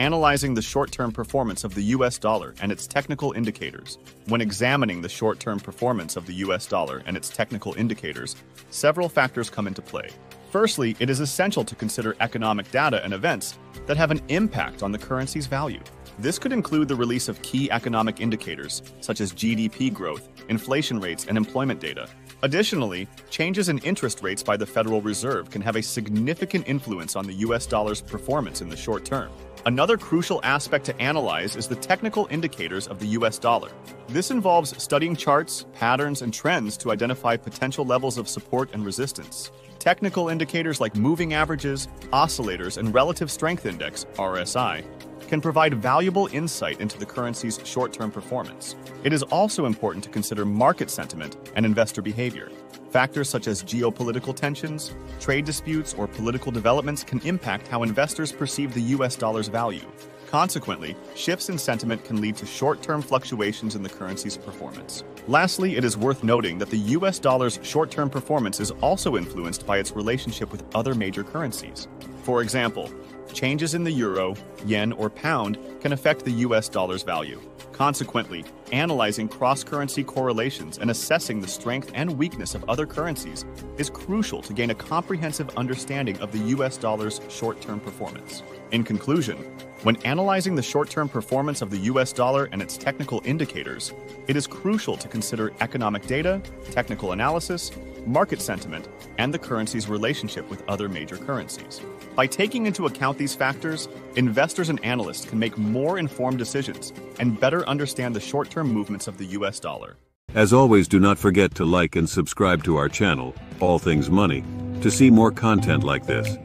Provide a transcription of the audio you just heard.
analyzing the short-term performance of the US dollar and its technical indicators. When examining the short-term performance of the US dollar and its technical indicators, several factors come into play. Firstly, it is essential to consider economic data and events that have an impact on the currency's value. This could include the release of key economic indicators, such as GDP growth, inflation rates, and employment data. Additionally, changes in interest rates by the Federal Reserve can have a significant influence on the US dollar's performance in the short term. Another crucial aspect to analyze is the technical indicators of the US dollar. This involves studying charts, patterns, and trends to identify potential levels of support and resistance. Technical indicators like moving averages, oscillators, and relative strength index, RSI, can provide valuable insight into the currency's short-term performance. It is also important to consider market sentiment and investor behavior. Factors such as geopolitical tensions, trade disputes, or political developments can impact how investors perceive the US dollar's value. Consequently, shifts in sentiment can lead to short-term fluctuations in the currency's performance. Lastly, it is worth noting that the US dollar's short-term performance is also influenced by its relationship with other major currencies. For example, changes in the euro, yen, or pound can affect the US dollar's value. Consequently, analyzing cross-currency correlations and assessing the strength and weakness of other currencies is crucial to gain a comprehensive understanding of the US dollar's short-term performance. In conclusion, when analyzing the short-term performance of the US dollar and its technical indicators, it is crucial to consider economic data, technical analysis, market sentiment, and the currency's relationship with other major currencies. By taking into account these factors, investors and analysts can make more informed decisions and better understand the short-term movements of the US dollar. As always, do not forget to like and subscribe to our channel, All Things Money, to see more content like this.